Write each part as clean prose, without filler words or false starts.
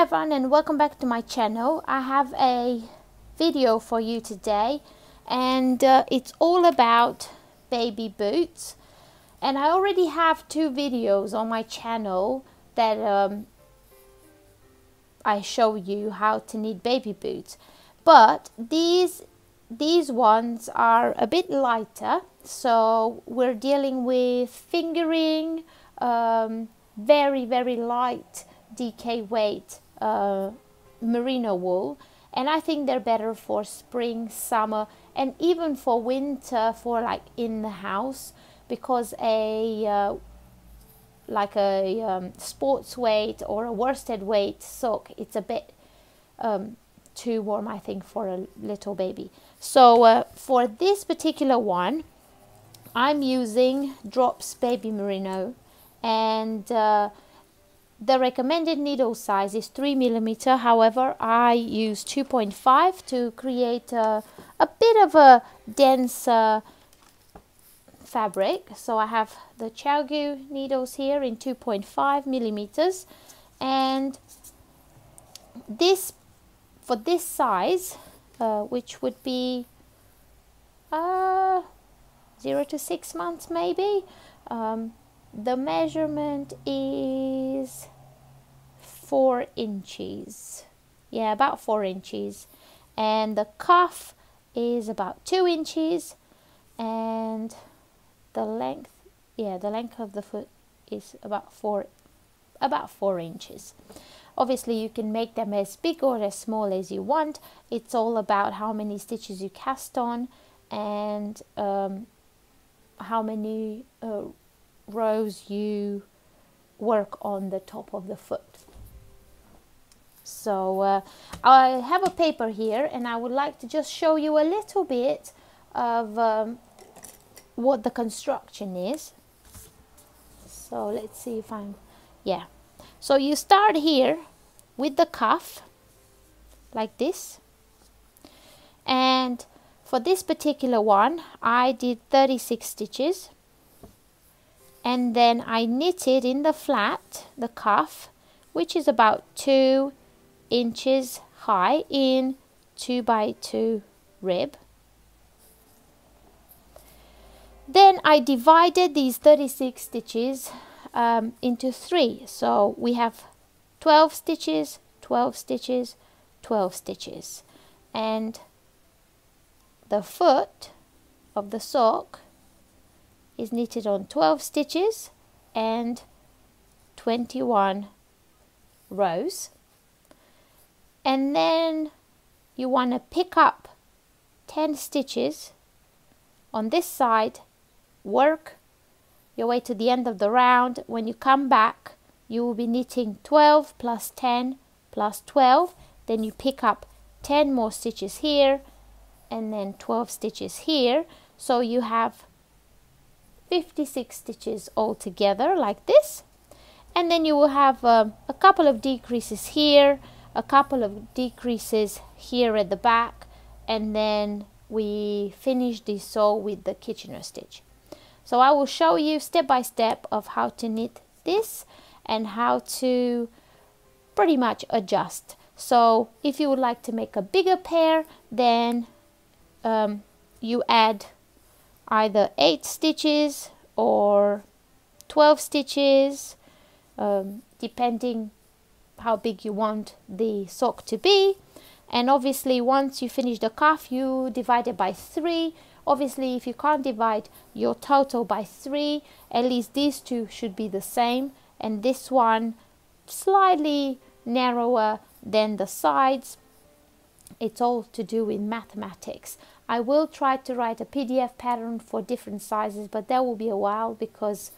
Hi everyone and welcome back to my channel. I have a video for you today and it's all about baby boots, and I already have two videos on my channel that I show you how to knit baby boots, but these ones are a bit lighter, so we're dealing with fingering, very, very light DK weight merino wool, and I think they're better for spring, summer, and even for winter, for like in the house, because a sports weight or a worsted weight sock, it's a bit too warm, I think, for a little baby. So for this particular one I'm using Drops Baby Merino, and the recommended needle size is 3mm, however I use 2.5 to create a bit of a denser fabric. So I have the ChiaoGoo needles here in 2.5mm, and for this size, which would be 0 to 6 months maybe, the measurement is 4 inches, yeah, about 4 inches, and the cuff is about 2 inches, and the length, yeah, the length of the foot is about four inches. Obviously you can make them as big or as small as you want. It's all about how many stitches you cast on and how many rows you work on the top of the foot. So I have a paper here and I would like to just show you a little bit of what the construction is. So let's see if I'm, yeah, so you start here with the cuff like this, and for this particular one I did 36 stitches. And then I knitted in the flat, the cuff, which is about 2 inches high in 2x2 rib. Then I divided these 36 stitches into 3. So we have 12 stitches, 12 stitches, 12 stitches. And the foot of the sock is knitted on 12 stitches and 21 rows, and then you want to pick up 10 stitches on this side, work your way to the end of the round. When you come back you will be knitting 12 plus 10 plus 12, then you pick up 10 more stitches here and then 12 stitches here, so you have 56 stitches all together like this. And then you will have a couple of decreases here, a couple of decreases here at the back, and then we finish this sew with the Kitchener stitch. So I will show you step by step of how to knit this and how to pretty much adjust. So if you would like to make a bigger pair, then you add either 8 stitches or 12 stitches, depending how big you want the sock to be. And obviously once you finish the cuff you divide it by 3. Obviously if you can't divide your total by 3, at least these two should be the same, and this one slightly narrower than the sides. It's all to do with mathematics. I will try to write a PDF pattern for different sizes, but that will be a while because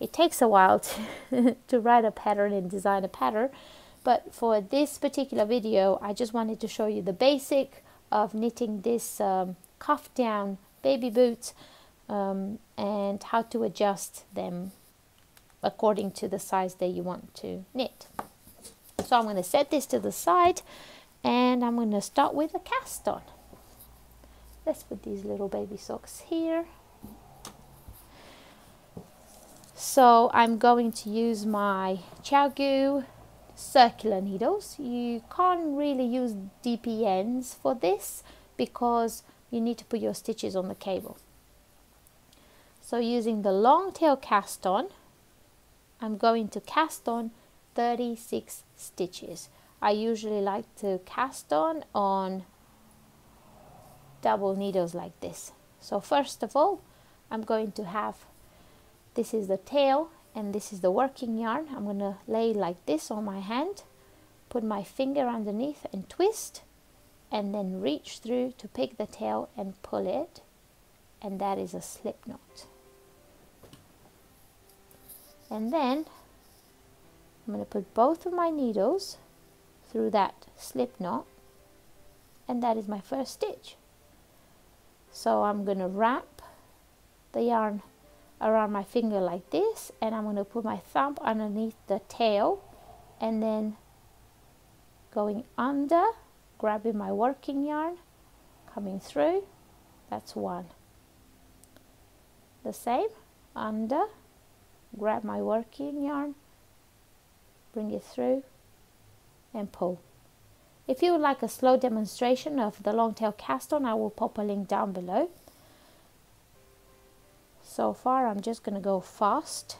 it takes a while to write a pattern and design a pattern. But for this particular video, I just wanted to show you the basic of knitting this cuff down baby boots, and how to adjust them according to the size that you want to knit. So I'm going to set this to the side and I'm going to start with a cast on. Let's put these little baby socks here. So I'm going to use my ChiaoGoo circular needles. You can't really use DPNs for this because you need to put your stitches on the cable. So using the long tail cast on, I'm going to cast on 36 stitches. I usually like to cast on double needles like this. So first of all, I'm going to have, this is the tail and this is the working yarn. I'm going to lay like this on my hand, put my finger underneath and twist, and then reach through to pick the tail and pull it, and that is a slip knot. And then I'm going to put both of my needles through that slip knot, and that is my first stitch. So I'm going to wrap the yarn around my finger like this, and I'm going to put my thumb underneath the tail, and then going under, grabbing my working yarn, coming through, that's one. The same, under, grab my working yarn, bring it through and pull. If you would like a slow demonstration of the long tail cast on, I will pop a link down below. So far I'm just going to go fast.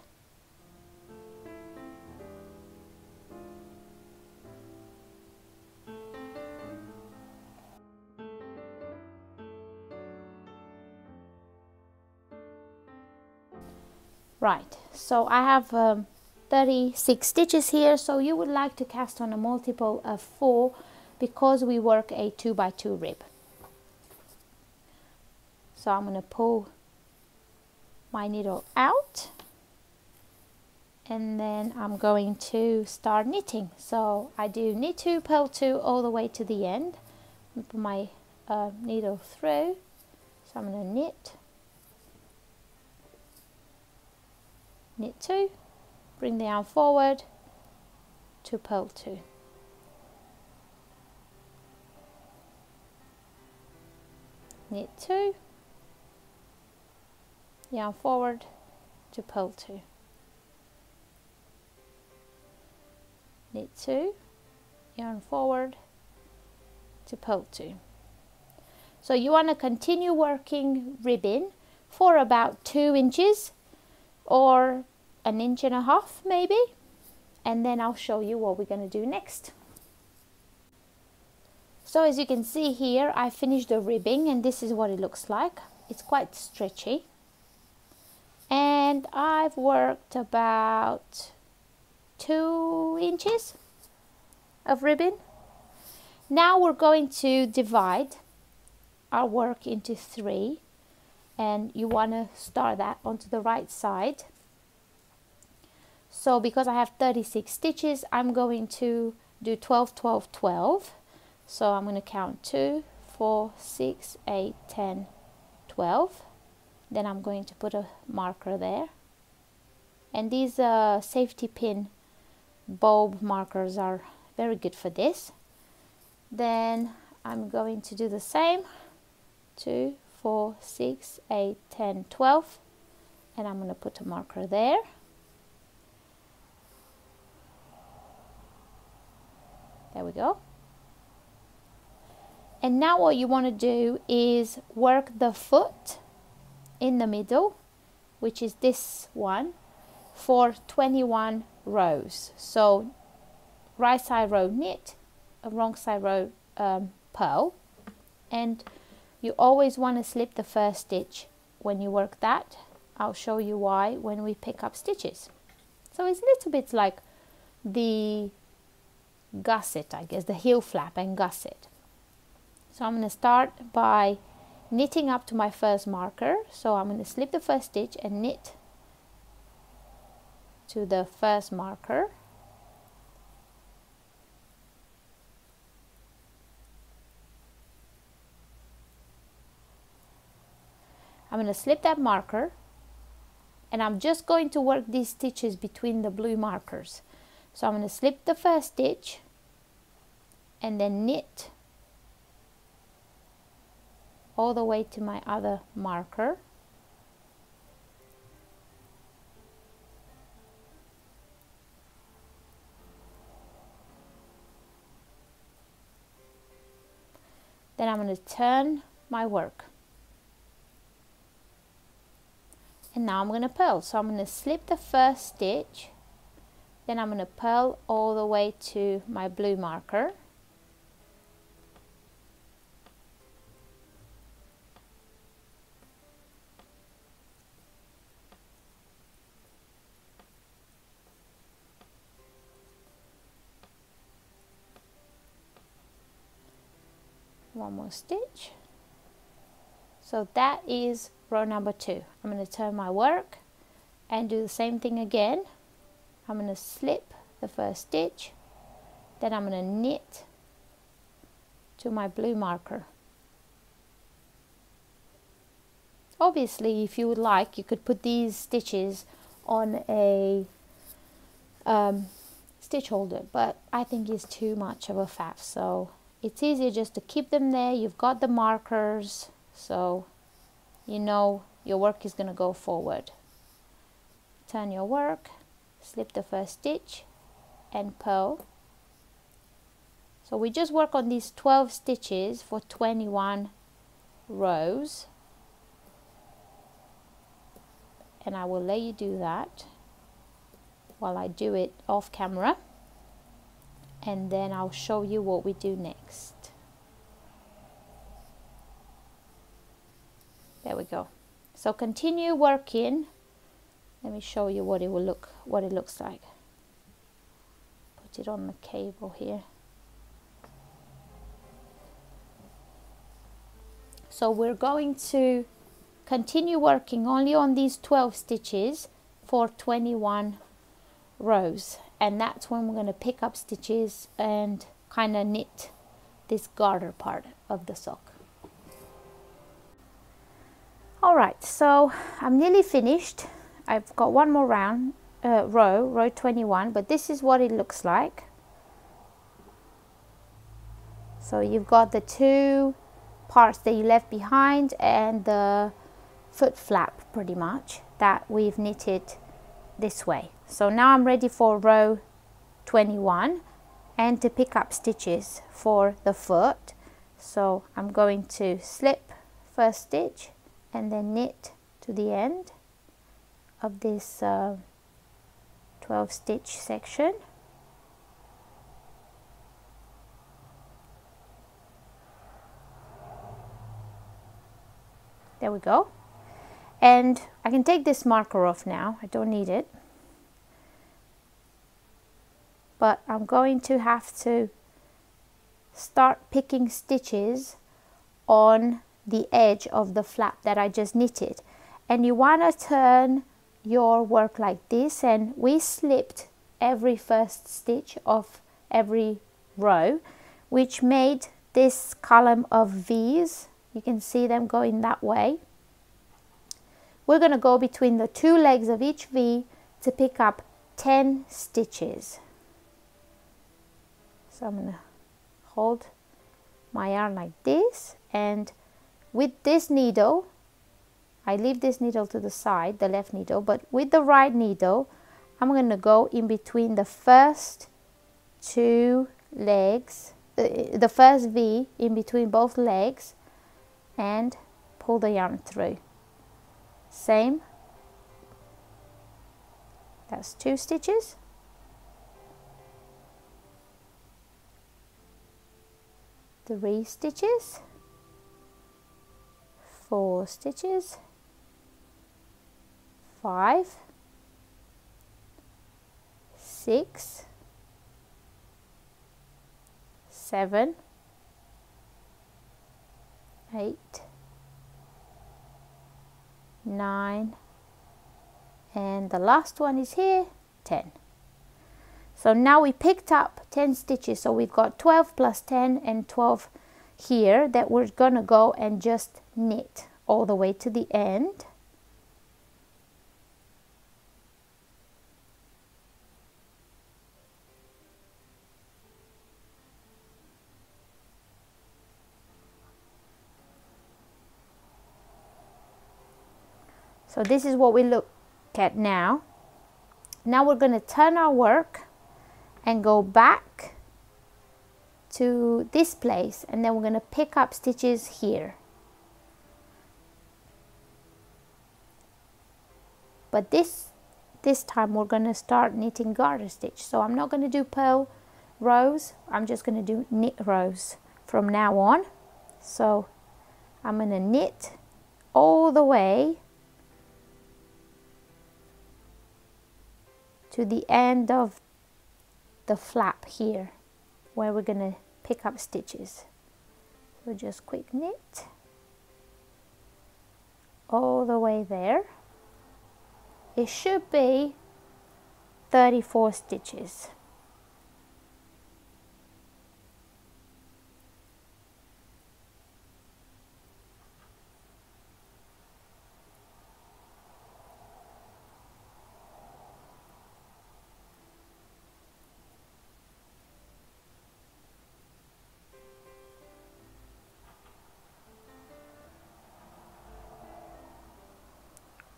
Right, so I have 36 stitches here, so you would like to cast on a multiple of 4 because we work a 2x2 rib. So I'm going to pull my needle out, and then I'm going to start knitting. So I do knit 2, purl 2 all the way to the end. I put my needle through, so I'm going to knit 2, bring the yarn forward to purl 2. Knit 2, yarn forward to purl 2. Knit 2, yarn forward to purl 2. So you want to continue working ribbing for about 2 inches or 1.5 inches maybe, and then I'll show you what we're going to do next. So as you can see here, I finished the ribbing, and this is what it looks like. It's quite stretchy, and I've worked about 2 inches of ribbing. Now we're going to divide our work into 3, and you want to start that onto the right side. So because I have 36 stitches, I'm going to do 12, 12, 12. So I'm going to count 2, 4, 6, 8, 10, 12. Then I'm going to put a marker there. And these safety pin bulb markers are very good for this. Then I'm going to do the same. 2, 4, 6, 8, 10, 12. And I'm going to put a marker there. There we go. And now what you want to do is work the foot in the middle, which is this one, for 21 rows. So right side row knit, wrong side row purl, and you always want to slip the first stitch when you work that. I'll show you why when we pick up stitches. So it's a little bit like the gusset, I guess, the heel flap and gusset. So I'm going to start by knitting up to my first marker. So I'm going to slip the first stitch and knit to the first marker, I'm going to slip that marker, and I'm just going to work these stitches between the blue markers. So I'm going to slip the first stitch and then knit all the way to my other marker, Then I'm going to turn my work. And now I'm going to purl. So I'm going to slip the first stitch, then I'm going to purl all the way to my blue marker. One more stitch. So that is row number 2. I'm going to turn my work and do the same thing again. I'm going to slip the first stitch, then I'm going to knit to my blue marker. Obviously, if you would like, you could put these stitches on a stitch holder, but I think it's too much of a faff, so it's easier just to keep them there. You've got the markers, so you know your work is going to go forward. Turn your work, slip the first stitch and purl. So we just work on these 12 stitches for 21 rows. And I will let you do that while I do it off camera. And then I'll show you what we do next. There we go. So continue working. Let me show you what it will look, what it looks like. Put it on the cable here. So we're going to continue working only on these 12 stitches for 21 rows. And that's when we're going to pick up stitches and kind of knit this garter part of the sock. Alright, so I'm nearly finished. I've got one more round, row 21, but this is what it looks like. So you've got the two parts that you left behind and the foot flap pretty much that we've knitted this way. So now I'm ready for row 21 and to pick up stitches for the foot. So I'm going to slip first stitch and then knit to the end of this 12 stitch section. There we go. And I can take this marker off now, I don't need it. But I'm going to have to start picking stitches on the edge of the flap that I just knitted. And you want to turn your work like this, and we slipped every first stitch of every row, which made this column of V's. You can see them going that way. We're going to go between the two legs of each V to pick up 10 stitches. So I'm going to hold my yarn like this, and with this needle, I leave this needle to the side, the left needle, but with the right needle, I'm going to go in between the first two legs, the first V in between both legs, and pull the yarn through. Same, that's 2 stitches. Three stitches. 4 stitches, 5, 6, 7, 8, 9, and the last one is here, 10. So now we picked up 10 stitches, so we've got 12 plus 10 and 12 here that we're gonna go and just knit all the way to the end. So this is what we look at now. Now we're going to turn our work and go back to this place, and then we're going to pick up stitches here. But this time we're going to start knitting garter stitch. So I'm not going to do purl rows, I'm just going to do knit rows from now on. So I'm going to knit all the way to the end of the flap here, where we're going to pick up stitches. So just quick knit all the way there. It should be 34 stitches.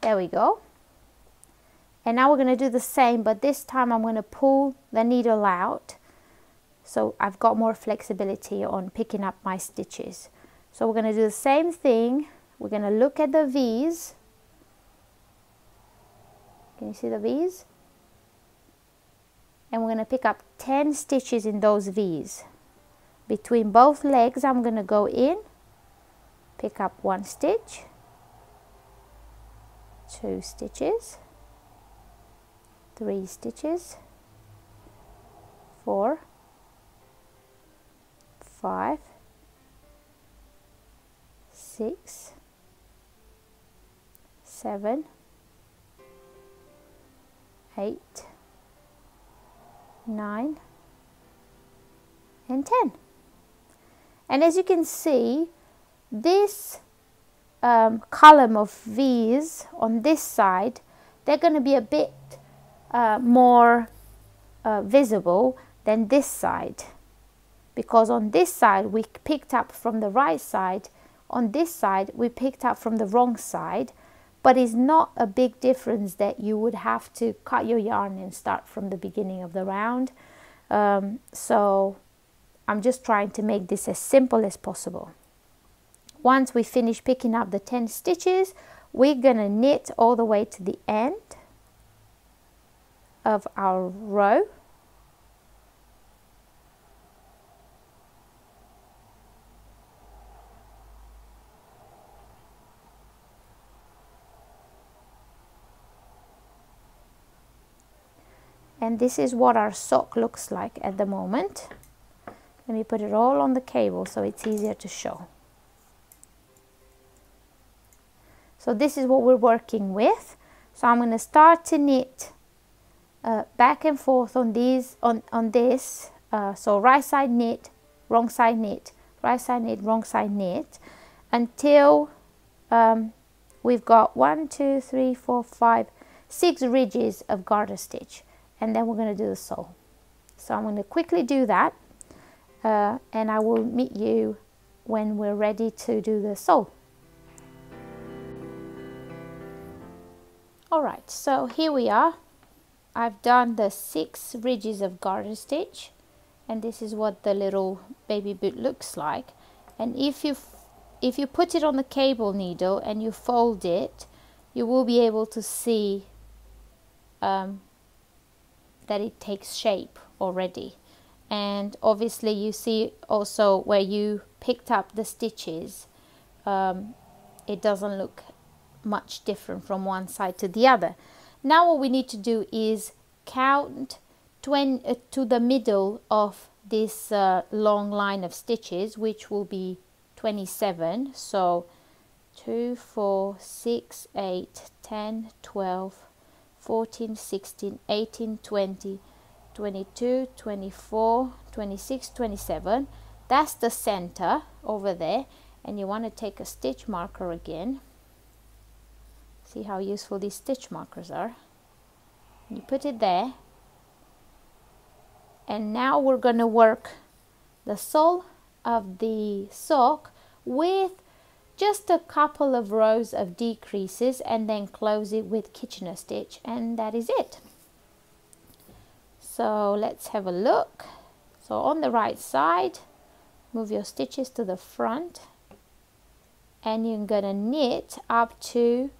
There we go. And now we're going to do the same, but this time I'm going to pull the needle out so I've got more flexibility on picking up my stitches. So we're going to do the same thing. We're going to look at the V's. Can you see the V's? And we're going to pick up 10 stitches in those V's. Between both legs I'm going to go in, pick up 1 stitch, 2 stitches, 3 stitches, 4, 5, 6, 7, 8, 9, and 10. And as you can see, this column of V's on this side, they're going to be a bit more visible than this side, because on this side we picked up from the right side, on this side we picked up from the wrong side, but it's not a big difference that you would have to cut your yarn and start from the beginning of the round. So I'm just trying to make this as simple as possible. Once we finish picking up the 10 stitches, we're gonna knit all the way to the end of our row. And this is what our sock looks like at the moment. Let me put it all on the cable so it's easier to show. So this is what we're working with. So I'm going to start to knit back and forth on these, on this. So right side knit, wrong side knit, right side knit, wrong side knit, until we've got 1, 2, 3, 4, 5, 6 ridges of garter stitch, and then we're going to do the sole. So I'm going to quickly do that, and I will meet you when we're ready to do the sole. Alright, so here we are. I've done the 6 ridges of garter stitch, and this is what the little baby boot looks like. And if you put it on the cable needle and you fold it, you will be able to see that it takes shape already. And obviously you see also where you picked up the stitches, it doesn't look much different from one side to the other. Now what we need to do is count to the middle of this long line of stitches, which will be 27. So 2, 4, 6, 8, 10, 12, 14, 16, 18, 20, 22, 24, 26, 27. That's the center over there, and you want to take a stitch marker again. See how useful these stitch markers are. You put it there, and now we're going to work the sole of the sock with just a couple of rows of decreases, and then close it with Kitchener stitch, and that is it. So let's have a look. So on the right side, move your stitches to the front, and you're gonna knit up to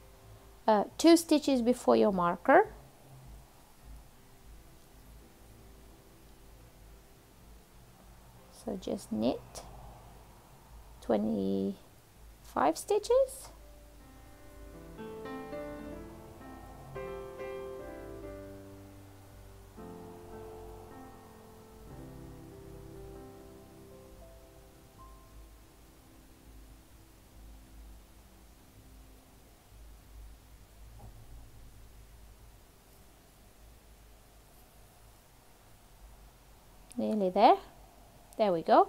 2 stitches before your marker. So just knit 25 stitches. Nearly there. There we go.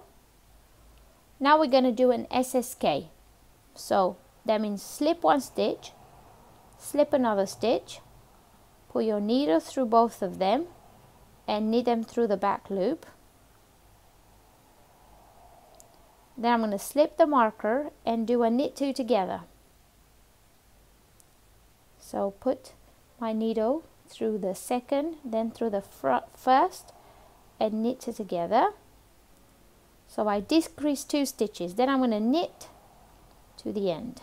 Now we're going to do an SSK. So that means slip 1 stitch, slip another stitch, pull your needle through both of them and knit them through the back loop. Then I'm going to slip the marker and do a knit 2 together. So put my needle through the second, then through the first, and knit it together. So I decrease 2 stitches, then I'm going to knit to the end.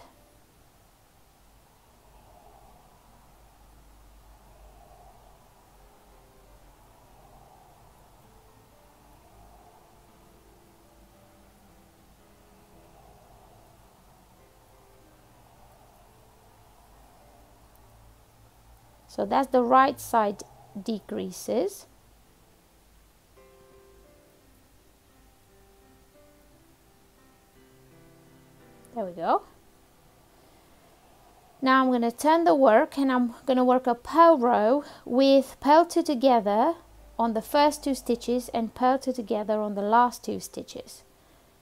So that's the right side decreases. There we go. Now I'm going to turn the work and I'm going to work a purl row with purl 2 together on the first 2 stitches and purl 2 together on the last 2 stitches.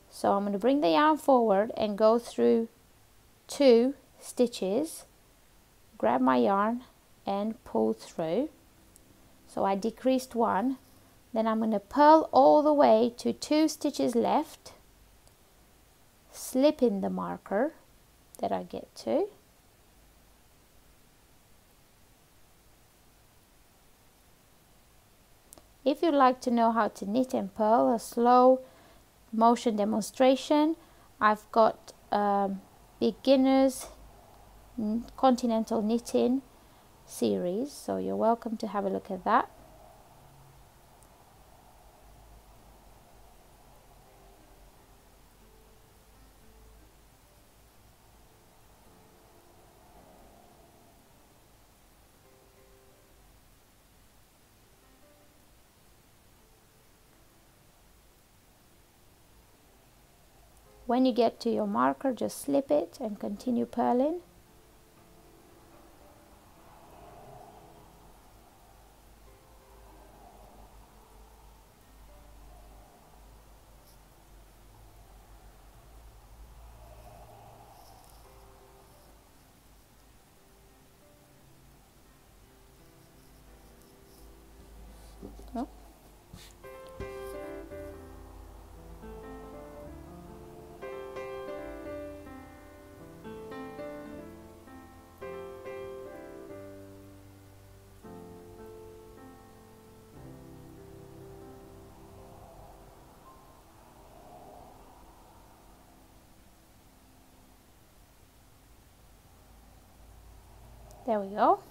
So I'm going to bring the yarn forward and go through 2 stitches, grab my yarn and pull through. So I decreased 1, then I'm going to purl all the way to 2 stitches left, slip in the marker that I get to, if you'd like to know how to knit and purl a slow motion demonstration, I've got beginners continental knitting series, so you're welcome to have a look at that. When you get to your marker, just slip it and continue purling. There we go.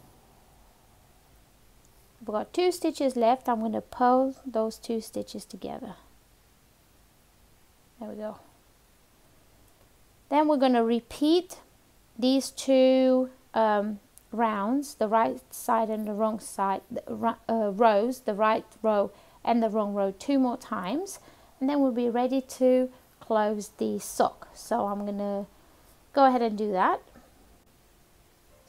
I've got 2 stitches left. I'm going to purl those 2 stitches together. There we go. Then we're going to repeat these 2 rounds, the right side and the wrong side, rows, the right row and the wrong row 2 more times, and then we'll be ready to close the sock. So I'm going to go ahead and do that.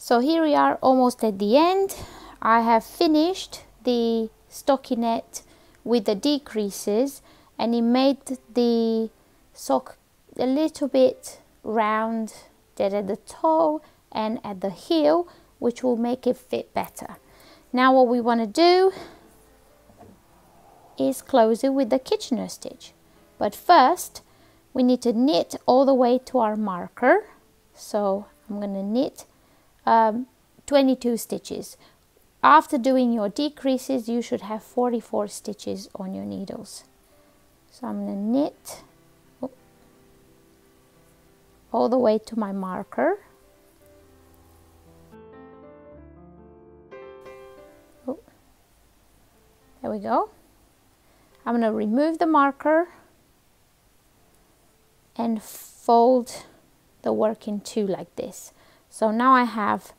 So here we are almost at the end. I have finished the stockinette with the decreases and it made the sock a little bit rounded at the toe and at the heel, which will make it fit better. Now what we want to do is close it with the Kitchener stitch. But first we need to knit all the way to our marker. So I'm going to knit 22 stitches. After doing your decreases you should have 44 stitches on your needles. So I'm going to knit all the way to my marker. Oh, there we go. I'm going to remove the marker and fold the work in two like this. So now I have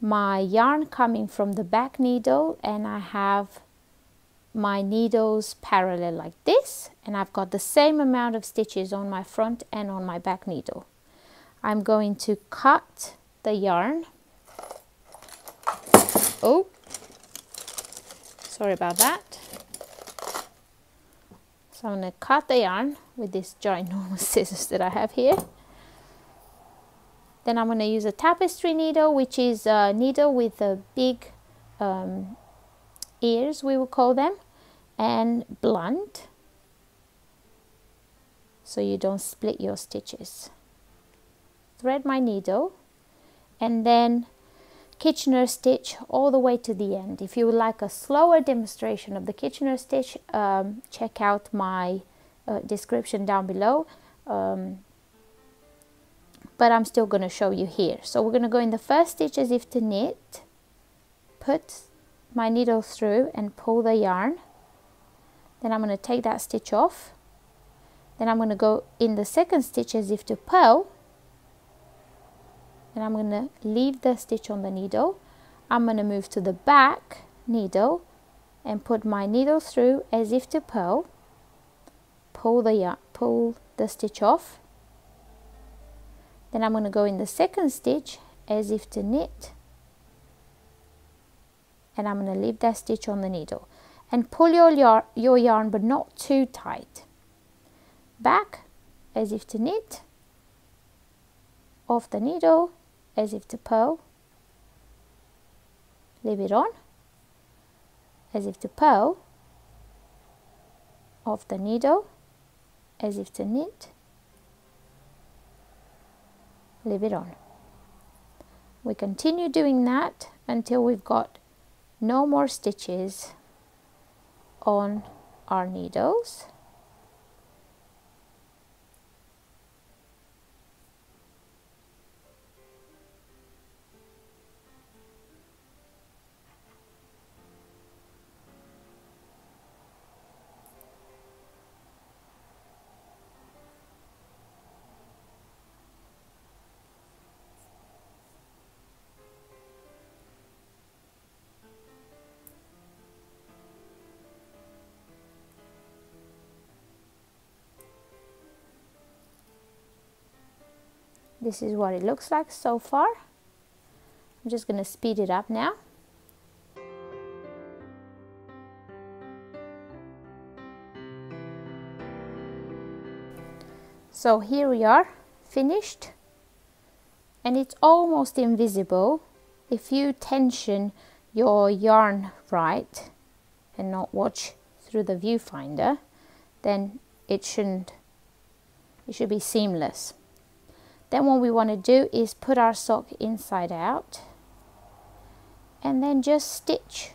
my yarn coming from the back needle and I have my needles parallel like this, and I've got the same amount of stitches on my front and on my back needle. I'm going to cut the yarn. Oh, sorry about that. So I'm going to cut the yarn with this ginormous scissors that I have here. Then I'm going to use a tapestry needle, which is a needle with a big ears, we will call them, and blunt, so you don't split your stitches. Thread my needle and then Kitchener stitch all the way to the end. If you would like a slower demonstration of the Kitchener stitch, check out my description down below, but I'm still going to show you here. So we're going to go in the first stitch as if to knit, put my needle through and pull the yarn, then I'm going to take that stitch off, then I'm going to go in the second stitch as if to purl, and I'm going to leave the stitch on the needle. I'm going to move to the back needle and put my needle through as if to purl, pull the stitch off, then I'm going to go in the second stitch as if to knit, and I'm going to leave that stitch on the needle and pull your yarn, but not too tight. Back as if to knit, off the needle as if to purl, leave it on as if to purl, off the needle as if to knit, leave it on. We continue doing that until we've got no more stitches on our needles. This is what it looks like so far. I'm just going to speed it up now. So here we are, finished. And it's almost invisible. If you tension your yarn right and not watch through the viewfinder, then it should be seamless. Then what we want to do is put our sock inside out and then just stitch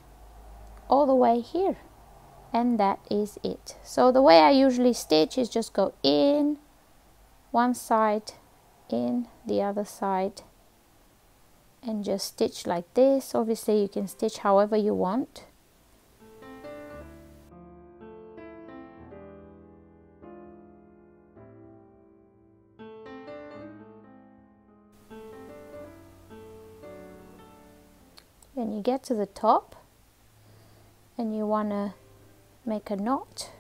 all the way here, and that is it. So the way I usually stitch is just go in one side, in the other side, and just stitch like this. Obviously you can stitch however you want. When you get to the top and you want to make a knot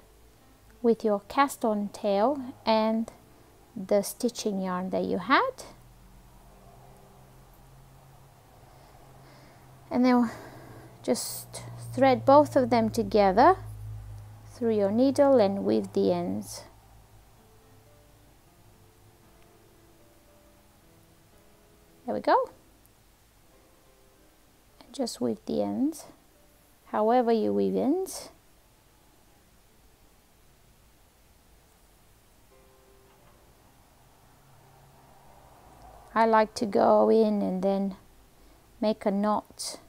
with your cast on tail and the stitching yarn that you had, and then just thread both of them together through your needle and weave the ends. There we go. Just weave the ends however you weave ends. I like to go in and then make a knot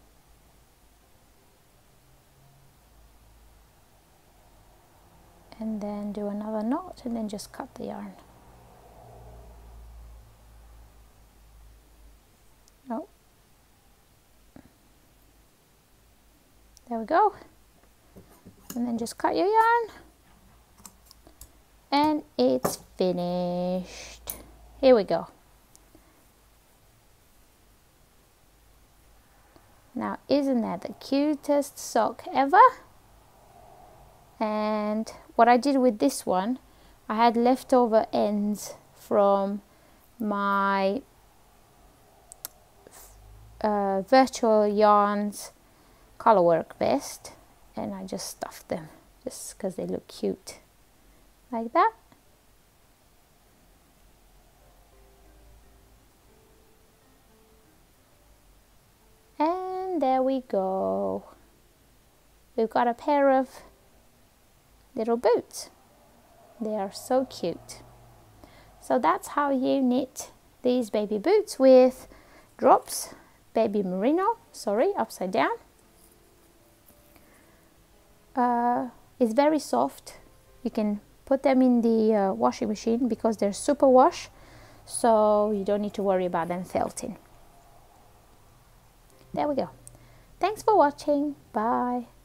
and then do another knot and then just cut the yarn. There we go. And then just cut your yarn. And it's finished. Here we go. Now, isn't that the cutest sock ever? And what I did with this one, I had leftover ends from my virtual yarns color work vest, and I just stuffed them just because they look cute like that. And there we go. We've got a pair of little boots. They are so cute. So that's how you knit these baby boots with Drops Baby Merino, sorry, upside down. It's very soft. You can put them in the washing machine because they're super wash, so you don't need to worry about them felting. There we go. Thanks for watching. Bye.